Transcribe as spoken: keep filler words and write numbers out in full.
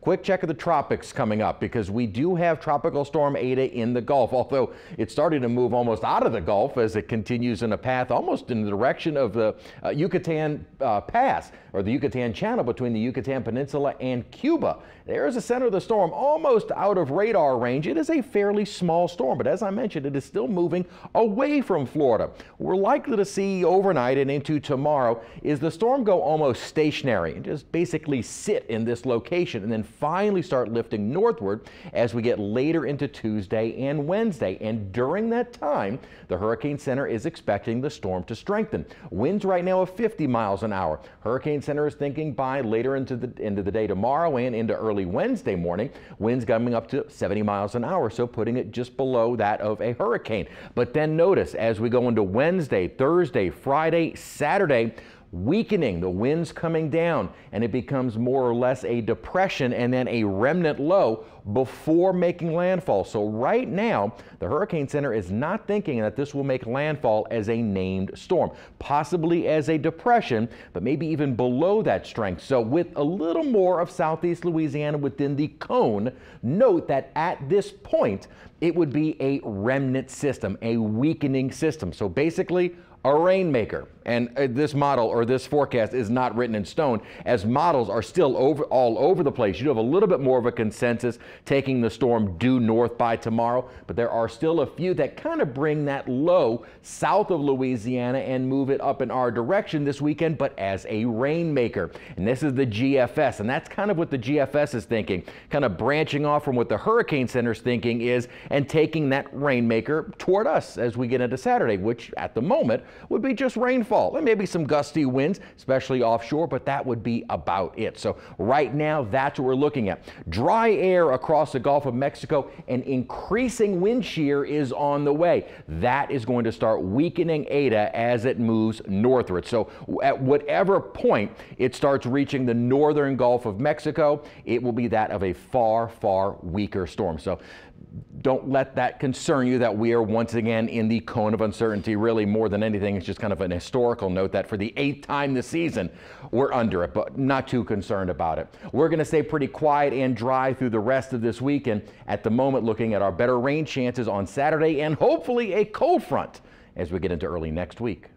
Quick check of the tropics coming up, because we do have Tropical Storm Eta in the Gulf, although it's starting to move almost out of the Gulf as it continues in a path almost in the direction of the uh, Yucatan uh, Pass, or the Yucatan Channel between the Yucatan Peninsula and Cuba. There's the center of the storm almost out of radar range. It is a fairly small storm, but as I mentioned, it is still moving away from Florida. We're likely to see overnight and into tomorrow is the storm go almost stationary and just basically sit in this location and then finally start lifting northward as we get later into Tuesday and Wednesday. And during that time, the Hurricane Center is expecting the storm to strengthen. Winds right now of fifty miles an hour. Hurricane Center is thinking by later into the end of the day tomorrow and into early Wednesday morning, winds coming up to seventy miles an hour, so putting it just below that of a hurricane. But then notice as we go into Wednesday, Thursday, Friday, Saturday, weakening, the winds coming down, and it becomes more or less a depression and then a remnant low before making landfall. So right now, the Hurricane Center is not thinking that this will make landfall as a named storm, possibly as a depression, but maybe even below that strength. So with a little more of southeast Louisiana within the cone, note that at this point, it would be a remnant system, a weakening system. So basically, a rainmaker. And uh, this model or this forecast is not written in stone, as models are still over all over the place. You have a little bit more of a consensus taking the storm due north by tomorrow, but there are still a few that kind of bring that low south of Louisiana and move it up in our direction this weekend, but as a rainmaker. And this is the G F S, and that's kind of what the G F S is thinking, kind of branching off from what the Hurricane Center's thinking is and taking that rainmaker toward us as we get into Saturday, which at the moment would be just rainfall and maybe some gusty winds, especially offshore, but that would be about it. So right now, that's what we're looking at. Dry air across the Gulf of Mexico and increasing wind shear is on the way. That is going to start weakening Eta as it moves northward. So at whatever point it starts reaching the northern Gulf of Mexico, it will be that of a far, far weaker storm. So don't let that concern you that we are once again in the cone of uncertainty. Really, more than anything, it's just kind of an historical note that for the eighth time this season, we're under it, but not too concerned about it. We're going to stay pretty quiet and dry through the rest of this week, and at the moment looking at our better rain chances on Saturday and hopefully a cold front as we get into early next week.